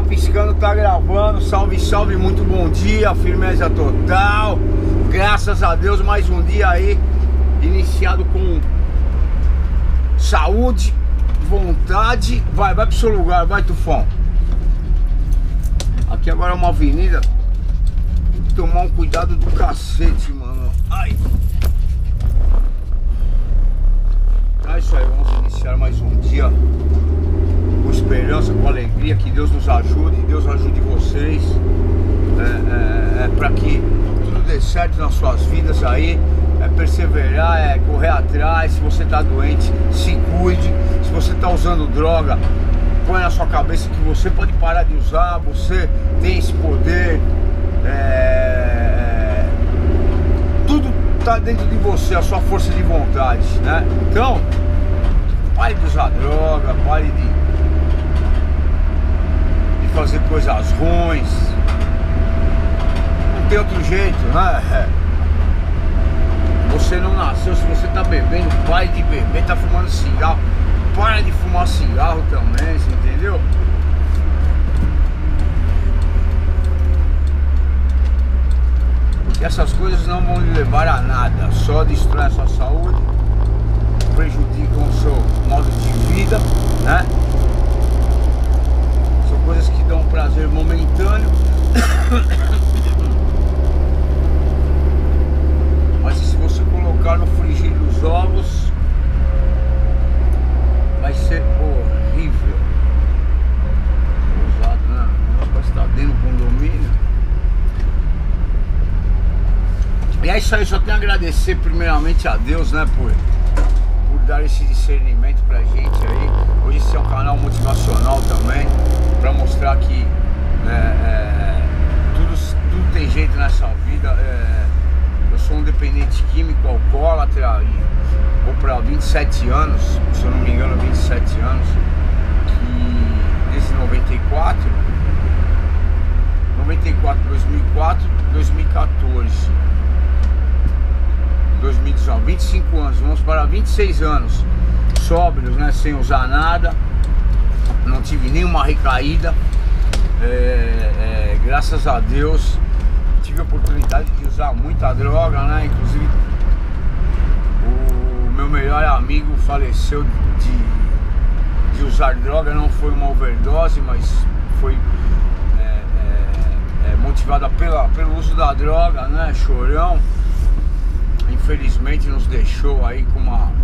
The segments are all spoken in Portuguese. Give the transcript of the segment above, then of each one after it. tá piscando, tá gravando. Salve, salve, muito bom dia, firmeza total. Graças a Deus, mais um dia aí iniciado com saúde, vontade. Vai pro seu lugar, vai, Tufão. Aqui agora é uma avenida. Tem que tomar um cuidado do cacete, mano. Ai. Tá, isso aí, vamos iniciar mais um dia com esperança, com alegria. Que Deus nos ajude, Deus ajude vocês, para que tudo dê certo nas suas vidas aí. É perseverar, é correr atrás. Se você tá doente, se cuide. Se você tá usando droga, põe na sua cabeça que você pode parar de usar. Você tem esse poder, tudo tá dentro de você, a sua força de vontade, né? Então, pare de usar droga, pare de fazer coisas ruins. Não tem outro jeito, né? Você não nasceu, se você tá bebendo, pare de beber. Tá fumando cigarro, para de fumar cigarro também, você entendeu? Porque essas coisas não vão lhe levar a nada, só destrói a sua saúde, prejudicam o seu modo de vida, né? São coisas que dão prazer momentâneo, mas se você colocar no frigir dos ovos, vai ser horrível. Ousado, né? Vai estar dentro do condomínio. E é isso aí, só tenho a agradecer primeiramente a Deus, né, por dar esse discernimento pra gente aí. Hoje esse é um canal motivacional também, pra mostrar que tudo tem jeito nessa vida. Eu sou um dependente químico, alcoólatra, e vou pra 27 anos, se eu não me engano, 27 anos, que desde 2004, 2014, 2019, 25 anos, vamos para 26 anos sóbrios, né, sem usar nada. Não tive nenhuma recaída, graças a Deus. Tive a oportunidade de usar muita droga, né, inclusive o meu melhor amigo faleceu de usar droga. Não foi uma overdose, mas foi motivada pelo uso da droga, né? Chorão, infelizmente, nos deixou aí com uma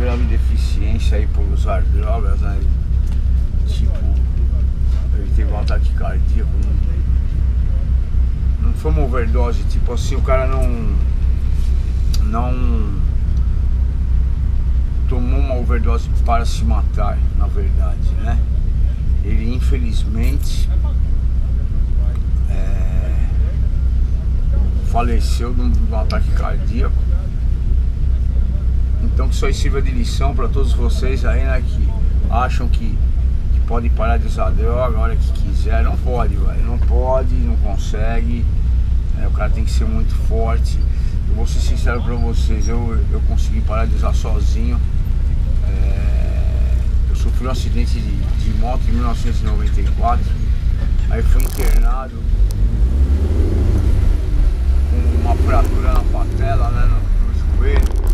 grave deficiência aí por usar drogas, né? Tipo, ele teve um ataque cardíaco. Não foi uma overdose, tipo assim, o cara não tomou uma overdose para se matar, na verdade, né? Ele, infelizmente, faleceu de um ataque cardíaco. Então que isso aí sirva de lição para todos vocês aí, né, que acham que pode parar de usar droga a hora que quiser. Não pode, velho, não pode, não consegue, o cara tem que ser muito forte. Eu vou ser sincero pra vocês, eu consegui parar de usar sozinho. Eu sofri um acidente de moto em 1994, aí fui internado com uma fratura na patela, né, no joelho.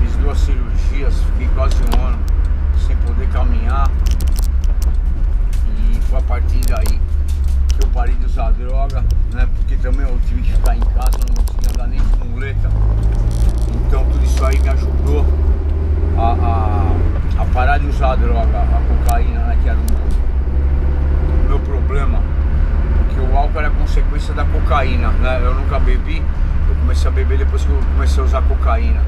Fiz 2 cirurgias, fiquei quase um ano sem poder caminhar. E foi a partir daí que eu parei de usar droga, né? Porque também eu tive que ficar em casa, não conseguia andar nem de muleta. Então tudo isso aí me ajudou a parar de usar a droga, a cocaína, né? Que era o meu problema. Porque o álcool era consequência da cocaína, né? Eu nunca bebi, eu comecei a beber depois que eu comecei a usar cocaína.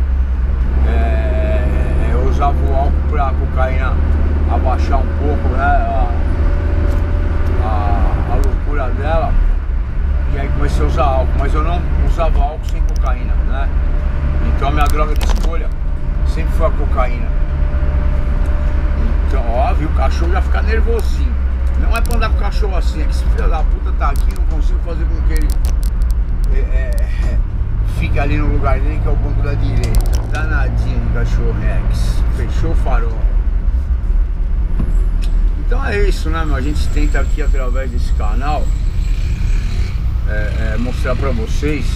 Eu usava o álcool pra cocaína abaixar um pouco, né? A loucura dela, e aí comecei a usar álcool, mas eu não usava álcool sem cocaína, né? Então a minha droga de escolha sempre foi a cocaína. Então, ó, viu, o cachorro já fica nervosinho. Não Não é pra andar com cachorro assim, é que esse filho da puta tá aqui, não consigo fazer com que ele fique ali no lugar dele, que é o ponto da direita. Danadinho de cachorro Rex. Fechou o farol. Então é isso, né, meu? A gente tenta aqui através desse canal mostrar pra vocês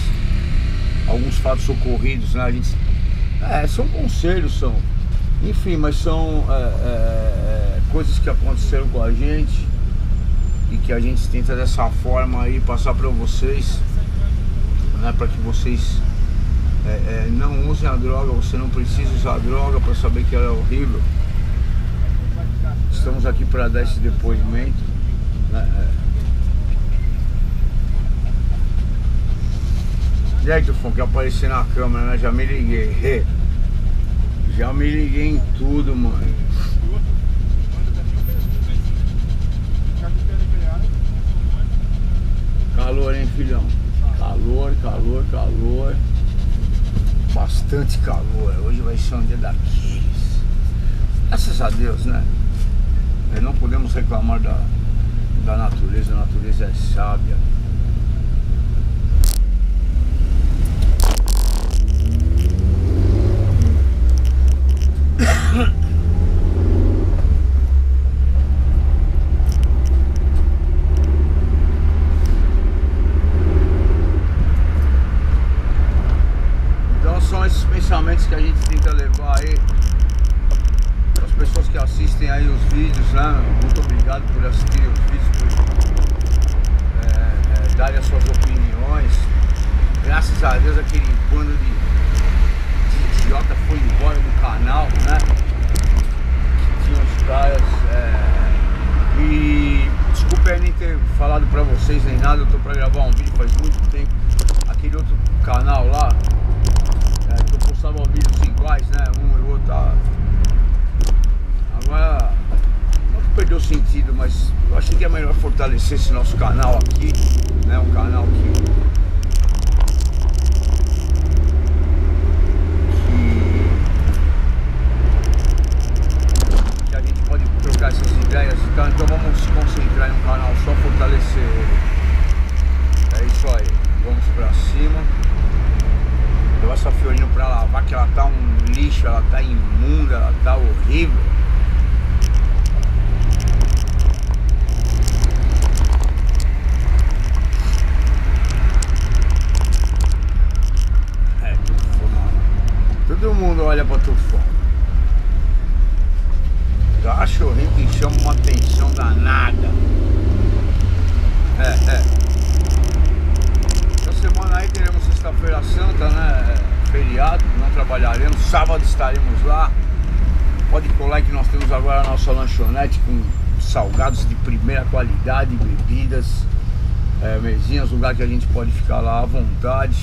alguns fatos ocorridos, né? A gente, são conselhos, são, enfim, mas são coisas que aconteceram com a gente e que a gente tenta dessa forma aí passar pra vocês, né? Pra que vocês não usem a droga. Você não precisa usar a droga pra saber que ela é horrível. Estamos aqui para dar esse depoimento, né? E aí, Tufão, que aparecer na câmera, né? Já me liguei. Já me liguei em tudo, mano. Calor, hein, filhão? Calor, calor, calor. Bastante calor. Hoje vai ser um dia daqueles. Graças a Deus, né? Não podemos reclamar da natureza. A natureza é sábia. Então são esses pensamentos que a gente tenta levar aí para as pessoas que assistem aí os vídeos, né? Muito obrigado por assistir os vídeos, por darem as suas opiniões. Graças a Deus aquele bando de idiota foi embora do canal, né? Tinha uns caras e desculpa nem ter falado pra vocês nem nada. Eu tô pra gravar um vídeo faz muito tempo. Aquele outro canal lá que eu postava vídeos iguais, né? Um e o outro agora não perdeu sentido, mas eu achei que é melhor fortalecer esse nosso canal aqui, né? Um canal que a gente pode trocar essas ideias, então vamos se concentrar em um canal só, fortalecer ele. É isso aí, vamos pra cima. Levar essa Fiorino pra lavar, que ela tá um lixo, ela tá imunda, ela tá horrível. Todo mundo olha pra Tufão. Cachorrinho que chama uma atenção danada. Essa semana aí teremos sexta-feira santa, né? Feriado, não trabalharemos. Sábado estaremos lá. Pode colar que nós temos agora a nossa lanchonete com salgados de primeira qualidade, bebidas, mesinhas, lugar que a gente pode ficar lá à vontade.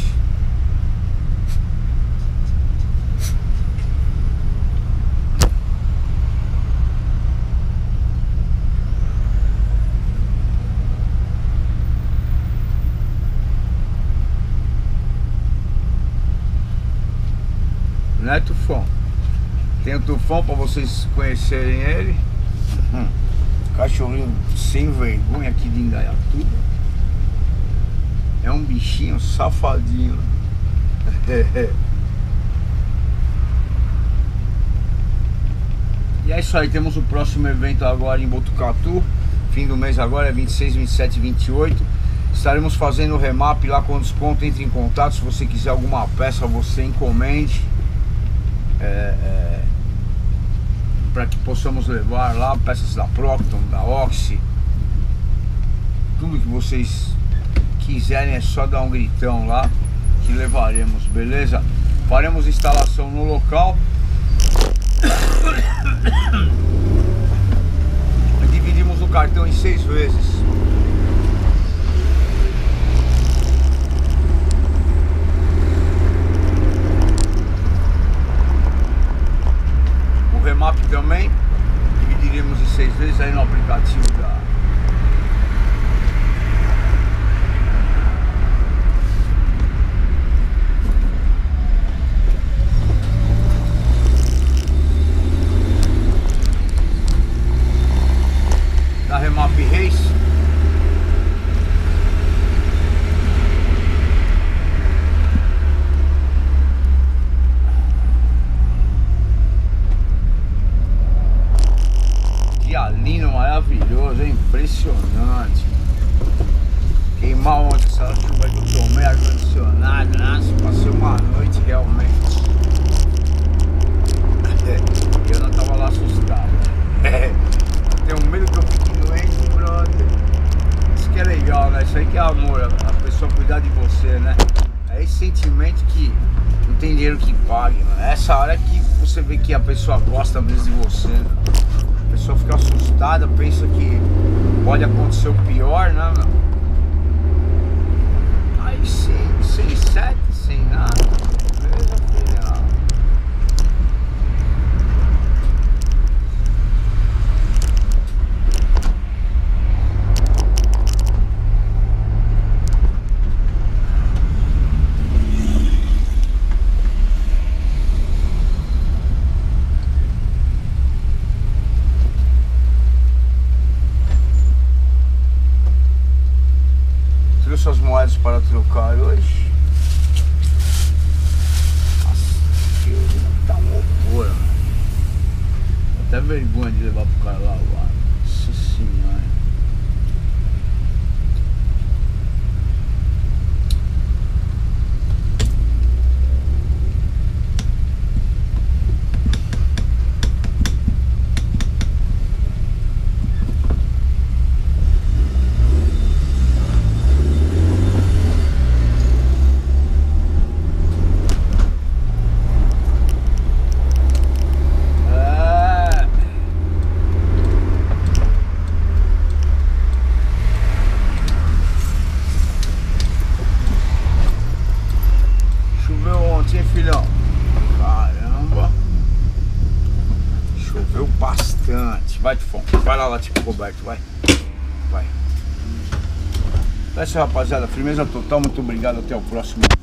Né, Tufão? Tem o Tufão pra vocês conhecerem ele. Cachorrinho sem vergonha aqui de Indaiatuba. É um bichinho safadinho. E é isso aí, temos o próximo evento agora em Botucatu. Fim do mês agora, é 26, 27 e 28. Estaremos fazendo o remap lá com desconto. Entre em contato, se você quiser alguma peça, você encomende. Para que possamos levar lá peças da Procton, da Oxy, tudo que vocês quiserem, é só dar um gritão lá que levaremos, beleza? Faremos instalação no local, dividimos o cartão em 6 vezes. Map também, dividiremos em 6 vezes aí no aplicativo da na P-Reis. Dia lindo, maravilhoso, hein? Impressionante. Queimar ontem essa chuva que eu tomei, ar-condicionado, né? Passei uma noite realmente. Eu não tava lá assustado. Tenho medo que eu fique doente, brother. Isso que é legal, né? Isso aí que é amor, a pessoa cuidar de você, né? É esse sentimento que não tem dinheiro que pague, mano. É essa hora que você vê que a pessoa gosta mesmo de você, né? A pessoa fica assustada, pensa que pode acontecer o pior, né, mano? Aí sim, sem sete, sem nada. Suas moedas para trocar hoje. Nossa, que tá uma loucura, mano. Até vergonha de levar pro cara lá, mano. Nossa senhora. Vai, Tufão, vai lá, tipo Roberto, vai. Vai. É isso, rapaziada. Firmeza total. Muito obrigado. Até o próximo vídeo.